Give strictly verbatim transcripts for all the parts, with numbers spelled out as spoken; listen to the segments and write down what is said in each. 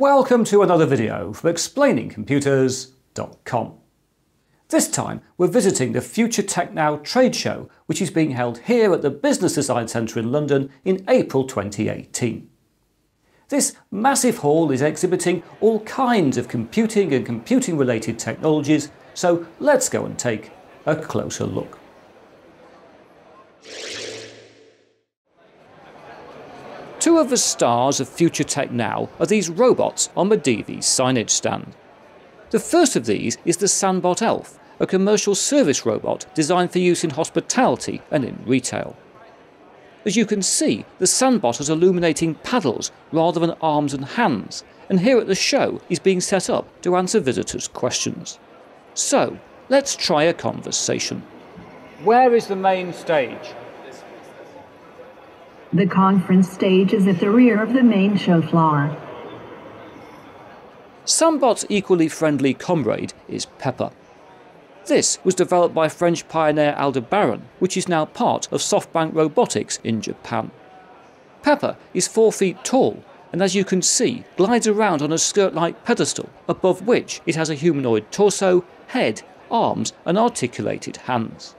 Welcome to another video from Explaining Computers dot com. This time we're visiting the Future Tech Now trade show, which is being held here at the Business Design Centre in London in April twenty eighteen. This massive hall is exhibiting all kinds of computing and computing-related technologies, so let's go and take a closer look. Two of the stars of Future Tech Now are these robots on the D V Signage stand. The first of these is the Sanbot Elf, a commercial service robot designed for use in hospitality and in retail. As you can see, the Sanbot has illuminating paddles rather than arms and hands, and here at the show is being set up to answer visitors' questions. So, let's try a conversation. Where is the main stage? The conference stage is at the rear of the main show floor. Sanbot's equally friendly comrade is Pepper. This was developed by French pioneer Aldebaran, which is now part of SoftBank Robotics in Japan. Pepper is four feet tall and, as you can see, glides around on a skirt-like pedestal above which it has a humanoid torso, head, arms and articulated hands.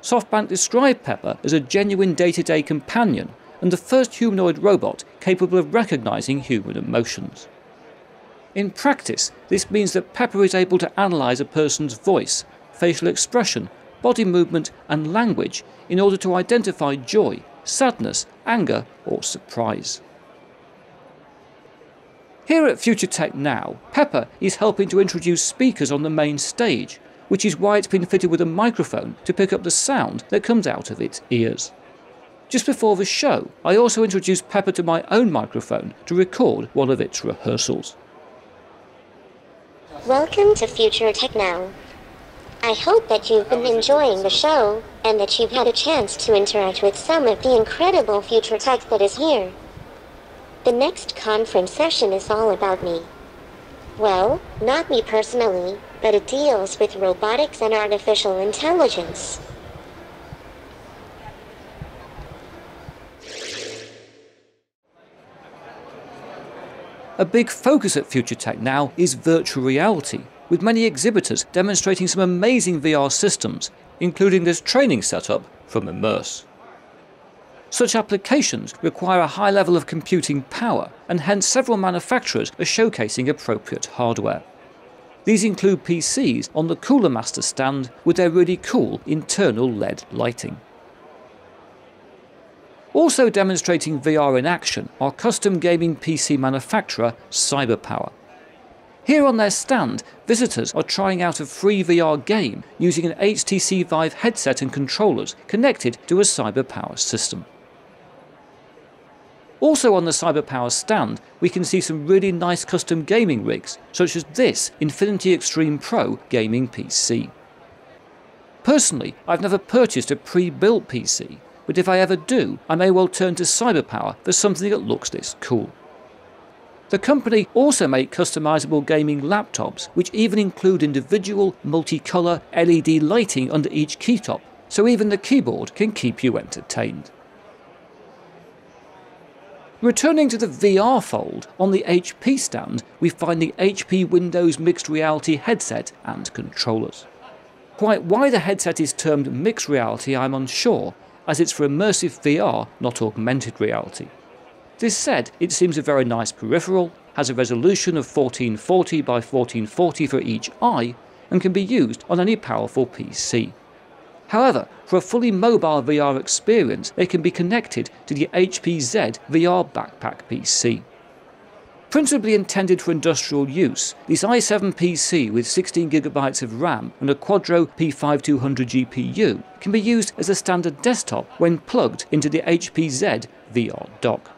SoftBank described Pepper as a genuine day-to-day companion and the first humanoid robot capable of recognizing human emotions. In practice, this means that Pepper is able to analyze a person's voice, facial expression, body movement, and language in order to identify joy, sadness, anger, or surprise. Here at Future Tech Now, Pepper is helping to introduce speakers on the main stage, which is why it's been fitted with a microphone to pick up the sound that comes out of its ears. Just before the show, I also introduced Pepper to my own microphone to record one of its rehearsals. Welcome to Future Tech Now. I hope that you've been enjoying the show, and that you've had a chance to interact with some of the incredible future tech that is here. The next conference session is all about me. Well, not me personally, but it deals with robotics and artificial intelligence. A big focus at Future Tech Now is virtual reality, with many exhibitors demonstrating some amazing V R systems, including this training setup from Immerse. Such applications require a high level of computing power, and hence several manufacturers are showcasing appropriate hardware. These include P Cs on the Cooler Master stand with their really cool internal L E D lighting. Also demonstrating V R in action are custom gaming P C manufacturer CyberPower. Here on their stand, visitors are trying out a free V R game using an H T C Vive headset and controllers connected to a CyberPower system. Also on the CyberPower stand, we can see some really nice custom gaming rigs, such as this Infinity Extreme Pro gaming P C. Personally, I've never purchased a pre-built P C, but if I ever do, I may well turn to CyberPower for something that looks this cool. The company also make customizable gaming laptops, which even include individual, multicolour L E D lighting under each keytop, so even the keyboard can keep you entertained. Returning to the V R fold, on the H P stand we find the H P Windows Mixed Reality headset and controllers. Quite why the headset is termed Mixed Reality I'm unsure, as it's for immersive V R, not augmented reality. This said, it seems a very nice peripheral, has a resolution of fourteen forty by fourteen forty for each eye, and can be used on any powerful P C. However, for a fully mobile V R experience, they can be connected to the H P Z V R Backpack P C. Principally intended for industrial use, this i seven P C with sixteen gigabytes of RAM and a Quadro P fifty-two hundred G P U can be used as a standard desktop when plugged into the H P Z V R Dock.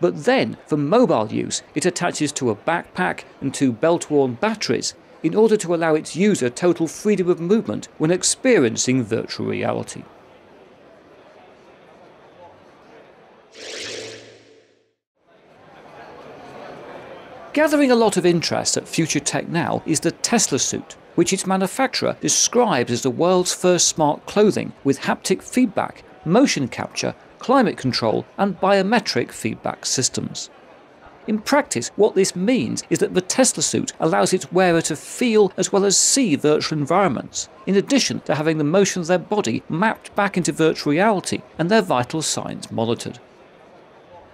But then, for mobile use, it attaches to a backpack and two belt-worn batteries in order to allow its user total freedom of movement when experiencing virtual reality. Gathering a lot of interest at Future Tech Now is the Teslasuit, which its manufacturer describes as the world's first smart clothing with haptic feedback, motion capture, climate control and biometric feedback systems. In practice, what this means is that the Teslasuit allows its wearer to feel as well as see virtual environments, in addition to having the motion of their body mapped back into virtual reality and their vital signs monitored.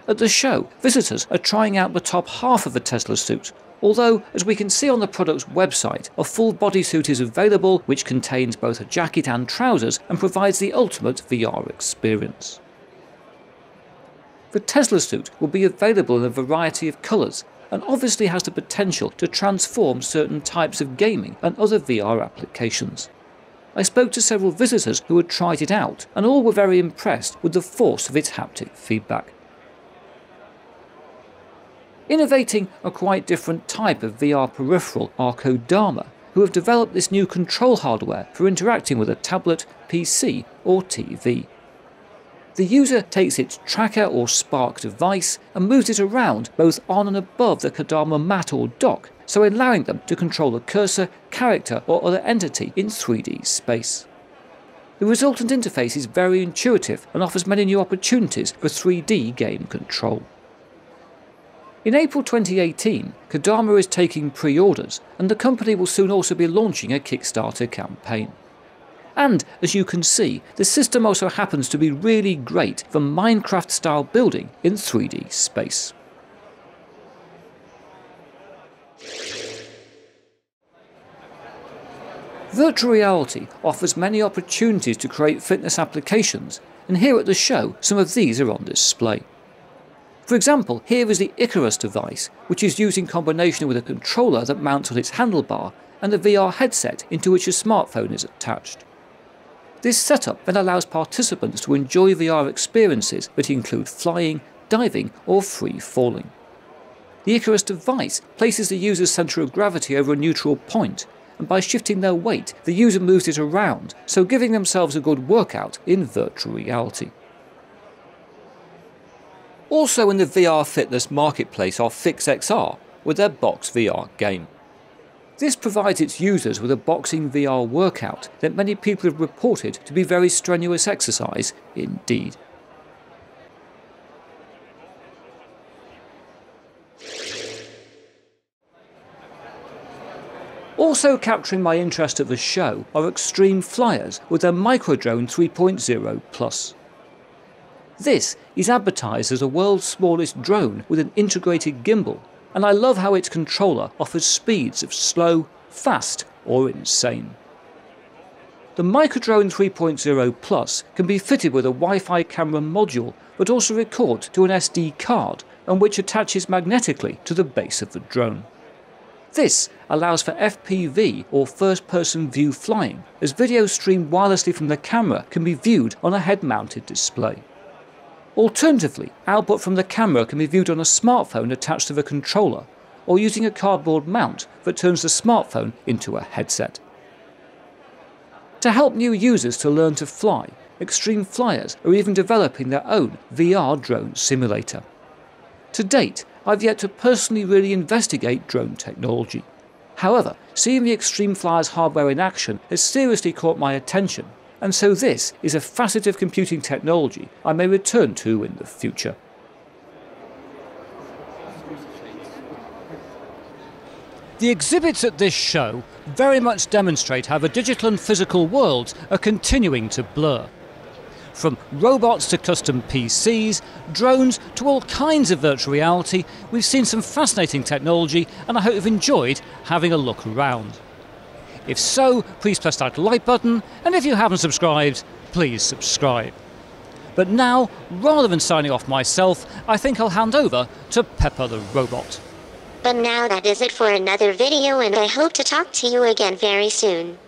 At the show, visitors are trying out the top half of the Teslasuit, although, as we can see on the product's website, a full bodysuit is available which contains both a jacket and trousers and provides the ultimate V R experience. The Teslasuit will be available in a variety of colours and obviously has the potential to transform certain types of gaming and other V R applications. I spoke to several visitors who had tried it out, and all were very impressed with the force of its haptic feedback. Innovating a quite different type of V R peripheral are Kodama, who have developed this new control hardware for interacting with a tablet, P C or T V. The user takes its tracker or Spark device and moves it around both on and above the Kodama mat or dock, so allowing them to control a cursor, character or other entity in three D space. The resultant interface is very intuitive and offers many new opportunities for three D game control. In April twenty eighteen, Kodama is taking pre-orders, and the company will soon also be launching a Kickstarter campaign. And, as you can see, the system also happens to be really great for Minecraft-style building in three D space. Virtual reality offers many opportunities to create fitness applications, and here at the show some of these are on display. For example, here is the Icarus device, which is used in combination with a controller that mounts on its handlebar and a V R headset into which a smartphone is attached. This setup then allows participants to enjoy V R experiences that include flying, diving or free falling. The Icarus device places the user's centre of gravity over a neutral point, and by shifting their weight, the user moves it around, so giving themselves a good workout in virtual reality. Also in the V R fitness marketplace are FixXR with their BoxVR game. This provides its users with a boxing V R workout that many people have reported to be very strenuous exercise indeed. Also capturing my interest at the show are Extreme Flyers with their Microdrone three point oh plus. This is advertised as the world's smallest drone with an integrated gimbal, and I love how its controller offers speeds of slow, fast or insane. The Microdrone three point oh plus can be fitted with a Wi-Fi camera module but also records to an S D card, and which attaches magnetically to the base of the drone. This allows for F P V or first-person view flying, as video streamed wirelessly from the camera can be viewed on a head-mounted display. Alternatively, output from the camera can be viewed on a smartphone attached to the controller, or using a cardboard mount that turns the smartphone into a headset. To help new users to learn to fly, Extreme Flyers are even developing their own V R drone simulator. To date, I've yet to personally really investigate drone technology. However, seeing the Extreme Flyers hardware in action has seriously caught my attention, and so this is a facet of computing technology I may return to in the future. The exhibits at this show very much demonstrate how the digital and physical worlds are continuing to blur. From robots to custom P Cs, drones to all kinds of virtual reality, we've seen some fascinating technology, and I hope you've enjoyed having a look around. If so, please press that like button, and if you haven't subscribed, please subscribe. But now, rather than signing off myself, I think I'll hand over to Pepper the robot. But now that is it for another video, and I hope to talk to you again very soon.